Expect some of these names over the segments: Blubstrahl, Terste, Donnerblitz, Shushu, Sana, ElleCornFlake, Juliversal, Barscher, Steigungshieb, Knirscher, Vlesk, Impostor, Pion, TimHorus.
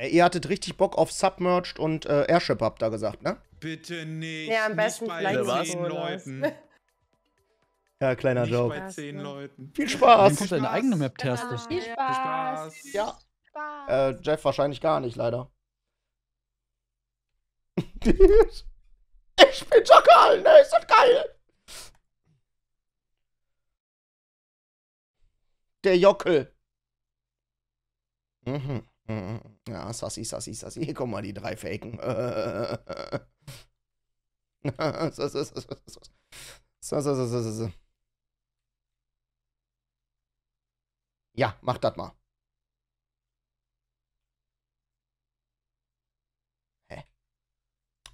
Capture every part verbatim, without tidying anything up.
Ihr hattet richtig Bock auf Submerged und äh, Airship, habt ihr gesagt, ne? Bitte nicht. Ja, am besten nicht bei gleich zehn Leuten. Ja, kleiner nicht Joke. Bei zehn Leuten. Viel Spaß. Du kannst deine eigene Map testen. Viel Spaß. Viel Spaß. Ja. Spaß. Äh, Jeff wahrscheinlich gar nicht, leider. Ich bin Schakal, ne? Ist das geil? Der Jockel. Mhm. Ja, Sassi, Sassi, Sassi. Hier kommen mal die drei Faken. Ja, mach das mal. Hä?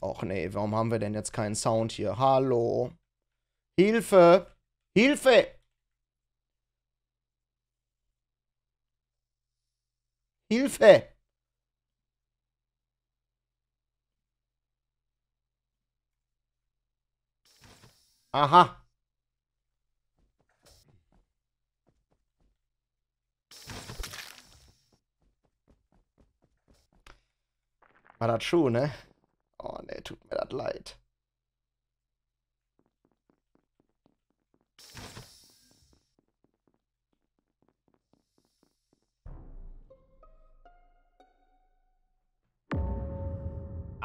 Och nee, warum haben wir denn jetzt keinen Sound hier? Hallo? Hilfe! Hilfe! Hilfe! Aha. War das schon, ne? Oh ne, tut mir das leid.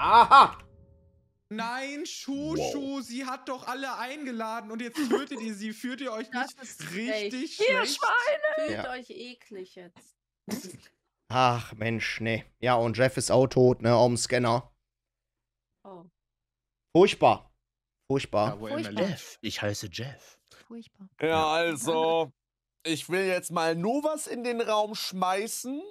Aha! Nein, Schuschu, wow. Sie hat doch alle eingeladen und jetzt tötet ihr sie. Führt ihr euch nicht richtig schlecht? Ihr Schweine! Fühlt ja. euch eklig jetzt. Ach, Mensch, ne. Ja, und Jeff ist auch tot, ne, auf dem Scanner. Oh. Furchtbar. Furchtbar. Ja, Furchtbar. Jeff. Ich heiße Jeff. Furchtbar. Ja, also, ich will jetzt mal nur was in den Raum schmeißen.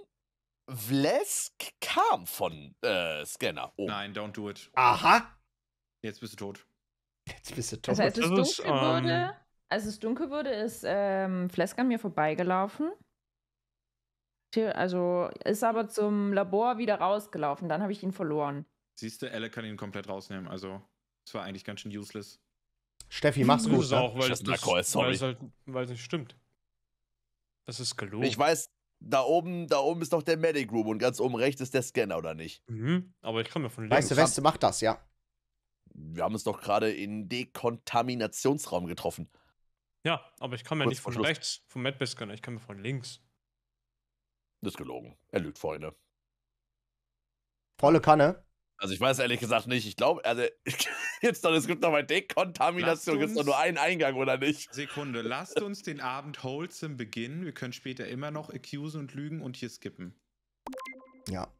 Vlesk kam von äh, Scanner. Oh. Nein, don't do it. Aha. Jetzt bist du tot. Jetzt bist du tot. Also, als es dunkel ist, wurde, ähm, als es dunkel wurde, ist ähm, Vlesk an mir vorbeigelaufen. Also ist aber zum Labor wieder rausgelaufen. Dann habe ich ihn verloren. Siehst du, Elle kann ihn komplett rausnehmen. Also es war eigentlich ganz schön useless. Steffi, mach's gut. Das ist auch, weil, das, das, weil es halt, weil es nicht stimmt. Das ist gelogen. Ich weiß. Da oben, da oben ist noch der Medic Room und ganz oben rechts ist der Scanner, oder nicht? Mhm, aber ich kann mir von links. Weißt du, Weste macht das, ja. Wir haben uns doch gerade in Dekontaminationsraum getroffen. Ja, aber ich kann mir Kurz nicht von Schluss. rechts, vom Medbay-Scanner, ich kann mir von links. Das ist gelogen. Er lügt, Freunde. Volle Kanne. Also ich weiß ehrlich gesagt nicht, ich glaube, also jetzt doch, es gibt noch mal Dekontamination, gibt es doch nur einen Eingang, oder nicht? Sekunde, lasst uns den Abend wholesome beginnen, wir können später immer noch accusen und lügen und hier skippen. Ja,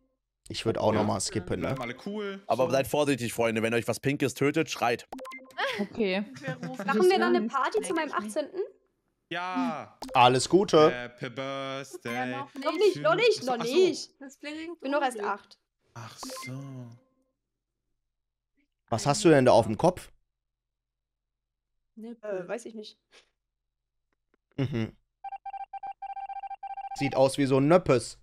ich würde auch ja. nochmal skippen, ne? Alle cool. Aber so. Seid vorsichtig, Freunde, wenn euch was Pinkes tötet, schreit. Okay. Machen wir dann eine Party zu meinem achtzehnten? Ja! Alles Gute! Happy Birthday! Ja, noch nicht, noch nicht, noch nicht! Ich bin noch erst acht. Ach so. Was hast du denn da auf dem Kopf? Ne, äh, weiß ich nicht. Mhm. Sieht aus wie so ein Nöppes.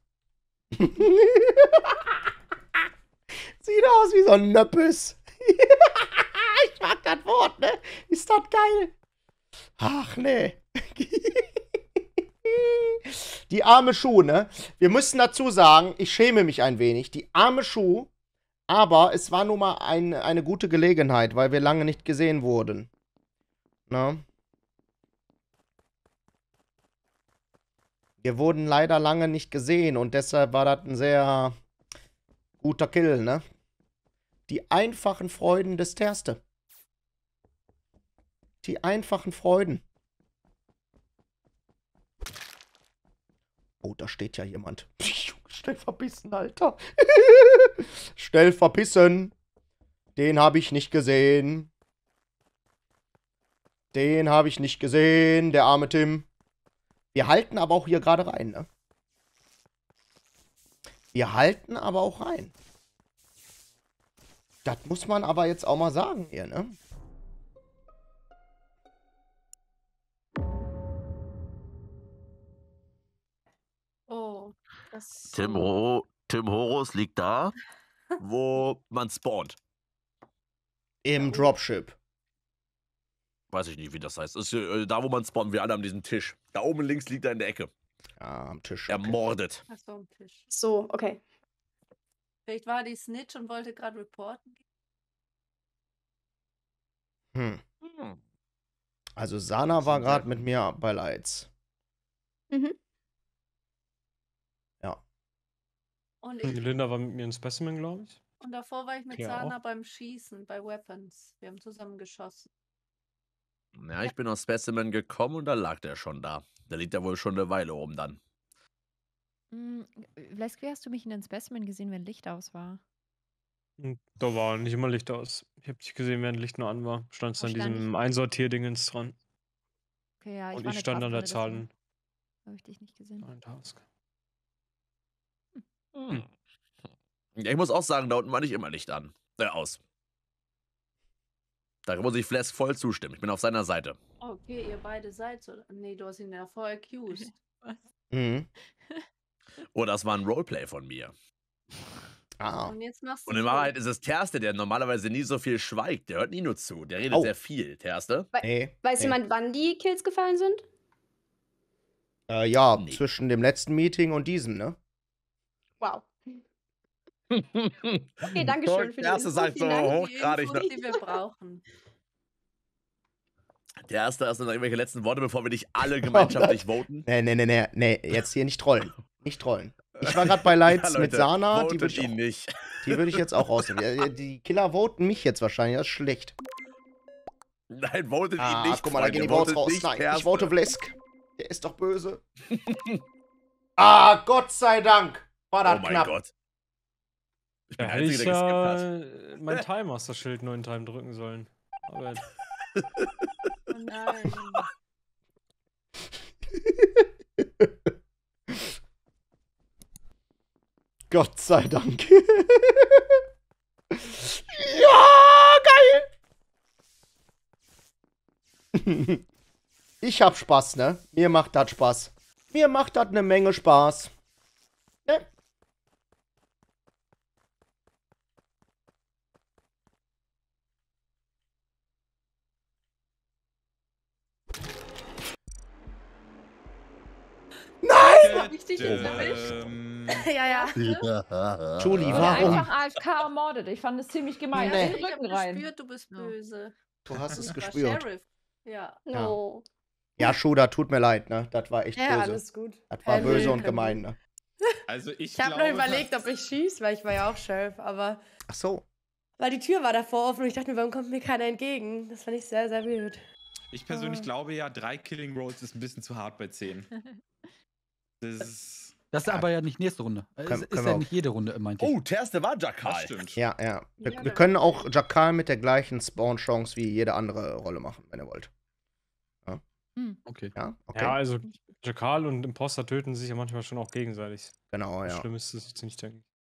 Sieht aus wie so ein Nöppes. Ich mag das Wort, ne? Ist das geil? Ach, ne. Die arme Schuh, ne? Wir müssen dazu sagen, ich schäme mich ein wenig. Die arme Schuh. Aber es war nun mal ein, eine gute Gelegenheit, weil wir lange nicht gesehen wurden. Na? Wir wurden leider lange nicht gesehen und deshalb war das ein sehr guter Kill, ne? Die einfachen Freuden des Terste. Die einfachen Freuden. Oh, da steht ja jemand. Schnell verbissen, Alter. Schnell verbissen. Den habe ich nicht gesehen. Den habe ich nicht gesehen, der arme Tim. Wir halten aber auch hier gerade rein, ne? Wir halten aber auch rein. Das muss man aber jetzt auch mal sagen hier, ne? Oh, das TimHorus Tim liegt da, wo man spawnt. Im Dropship. Weiß ich nicht, wie das heißt. Ist, äh, da, wo man spawnt, wir alle an diesem Tisch. Da oben links liegt er in der Ecke. Ja, am Tisch. Okay. Ermordet. Ach so, am Tisch. So, okay. Vielleicht war die Snitch und wollte gerade reporten. Hm. Hm. Also Sana war gerade mit mir bei Lights. Mhm. Ja. Und ich, Linda war mit mir in Specimen, glaube ich. Und davor war ich mit Klar Sana auch. beim Schießen, bei Weapons. Wir haben zusammen geschossen. Ja, ich bin aus Specimen gekommen und da lag der schon da. Da liegt er wohl schon eine Weile oben dann. Hm, Vlesk, wie hast du mich in den Specimen gesehen, wenn Licht aus war? Da war nicht immer Licht aus. Ich hab dich gesehen, während Licht nur an war. Standst du an diesem Einsortierdingens dran. Okay, ja, ich Und ich stand an der Zahlen. Habe ich dich nicht gesehen. Ein Task. Hm. Ja, ich muss auch sagen, da unten war nicht immer Licht an. Äh, aus. Da muss ich Vlesk voll zustimmen. Ich bin auf seiner Seite. Okay, ihr beide seid so. Nee, du hast ihn ja voll accused. Was? Mhm. Oh, das war ein Roleplay von mir. Ah. Und, jetzt machst du Und in Wahrheit ist es Terste, der normalerweise nie so viel schweigt. Der hört nie nur zu. Der redet oh. sehr viel, Terste. We hey. Weiß hey. jemand, wann die Kills gefallen sind? Äh, ja, nee. zwischen dem letzten Meeting und diesem, ne? Wow. Okay, danke schön für die Info. Sagt so hochgradig, ne? Die wir brauchen. Der Erste hast du noch irgendwelche letzten Worte, bevor wir dich alle gemeinschaftlich oh voten. Nee, nee, nee, nee, nee, jetzt hier nicht trollen. Nicht trollen. Ich war gerade bei Lights ja, Leute, mit Sana, die würde ich, nicht. Die würde ich jetzt auch rausnehmen. Die Killer voten mich jetzt wahrscheinlich, das ist schlecht. Nein, votet ah, ihn nicht. Guck mal, da gehen die Votes raus. Nein, Terste. Ich vote Vlesk. Der ist doch böse. Ah, Gott sei Dank. War das oh knapp. Mein Gott. Ich bin ja, einzige, ich, der geskippt hat. Mein Time-Master-Schild nur in Time drücken sollen. Aber oh nein. Gott sei Dank. Ja, geil. Ich hab Spaß, ne? Mir macht das Spaß. Mir macht das eine Menge Spaß. Ne? Nein! Hab ich dich ähm, ja, ja. Julie, warum? Ich einfach A F K ermordet. Ich fand es ziemlich gemein. Nee. Also ich hab rein. gespürt, du bist böse. Du hast es gespürt. Sheriff. Ja. No. Ja, Shuda, tut mir leid, ne? Das war echt ja, böse. Ja, alles gut. Das war Hello. böse und gemein, ne? Also ich ich habe nur überlegt, ob ich schieße, weil ich war ja auch Sheriff, aber... Ach so. Weil die Tür war davor offen und ich dachte mir, warum kommt mir keiner entgegen? Das fand ich sehr, sehr blöd. Ich persönlich oh. glaube ja, drei Killing Rolls ist ein bisschen zu hart bei zehn. Das, das ist aber ja nicht nächste Runde. Können, ist können ist ja nicht jede Runde, meint ich. Oh, Terste war Jakal. Stimmt. Ja, ja. Wir, ja, wir können auch Jakal mit der gleichen Spawn-Chance wie jede andere Rolle machen, wenn ihr wollt. Ja, hm. okay. ja, okay. ja also Jakal und Imposter töten sich ja manchmal schon auch gegenseitig. Genau, ja. Schlimm ist das jetzt nicht, denke ich.